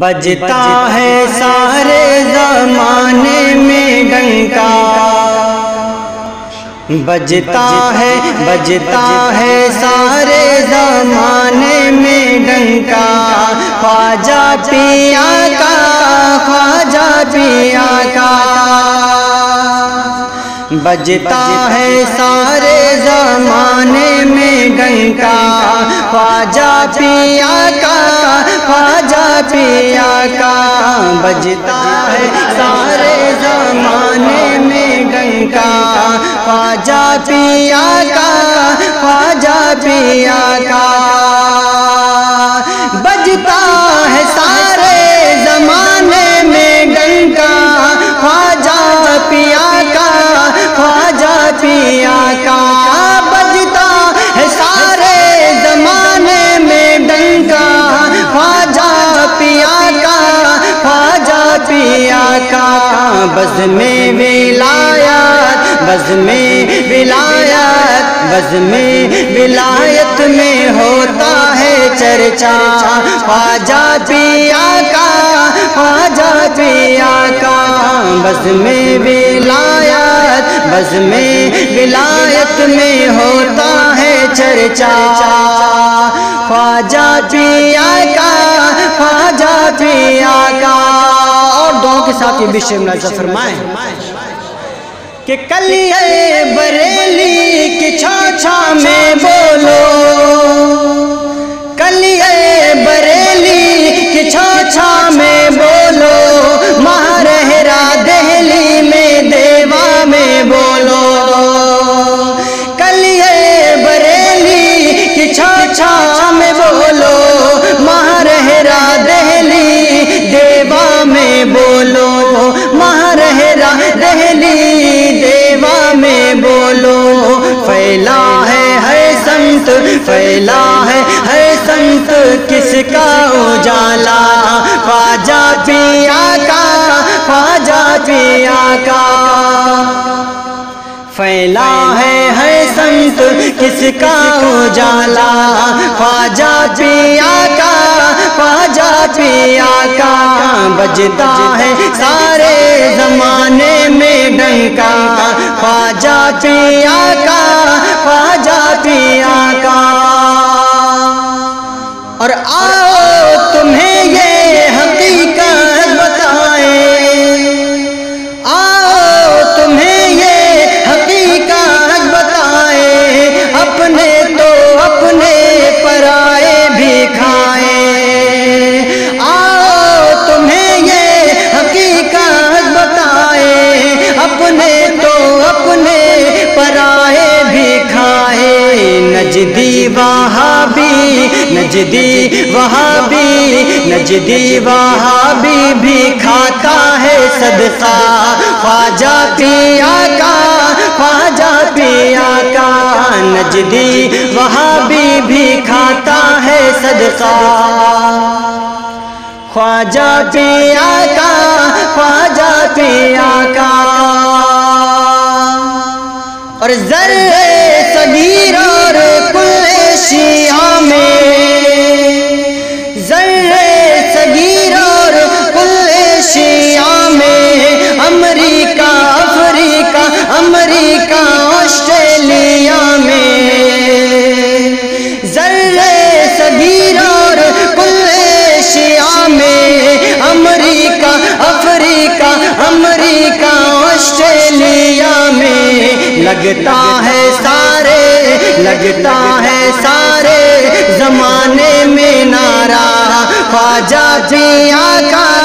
बजता है सारे ज़माने में डंका, बजता है सारे ज़माने में डंका। ख्वाजा पिया का बजता है सारे ज़माने में डंका। ख्वाजा पिया का, ख्वाजा पिया का बजता है सारे ज़माने में डंका। ख्वाजा पिया का, ख्वाजा पिया का बजता है सारे ज़माने में डंका। ख्वाजा पिया का, ख्वाजा पिया का बजता है सारे ज़माने में डंका। ख्वाजा पिया का, ख्वाजा पिया का बज़्म-ए-विलायत में होता है चर्चा। ख्वाजा पिया का, ख्वाजा पिया का बज़्म-ए-विलायत में होता है चर्चा। ख्वाजा पिया का, ख्वाजा पिया का और दो के साथ ये विषय फरमाए कि कल है बरेली की छाछा में बोलो, कल है बरेली की छाछा में बोलो, महारहरा दहली में देवा में बोलो। कल है बरेली की छाछा में बोलो, महारहरा दहली देवा में बोलो, महारहरा दहली में बोलो। फैला है हर संत, फैला है हर संत किसका उजाला। ख्वाजा पिया का, ख्वाजा पिया का फैला है हर संत किसका उजाला। ख्वाजा पिया का, ख्वाजा पिया का बजता है सारे ज़माने में डंका। ख्वाजा पिया का, ख्वाजा पिया का और आओ तुम्हें ये हकीकत बताए, आओ तुम्हें ये हकीकत बताए। अपने तो अपने पराए भी खाए। अपने तो अपने पराए भी खाए। नजदी वहाबी भी खाता है सदका। ख्वाजा पिया का, ख्वाजा पिया का नजदी वहाबी भी खाता है सदका। ख्वाजा पिया का, ख्वाजा पिया का और ज़र्रे सगीर और कुल्ले शिया में, ज़र्रे सगीर और कुल्ले शिया में अमरीका, अफ्रीका, अमरीका ऑस्ट्रेलिया में। ज़र्रे सगीर और कुल्ले शिया में अमरीका, अफ्रीका, अमरीका ऑस्ट्रेलिया में। लगता है सारे ज़माने में नारा। ख्वाजा पिया का,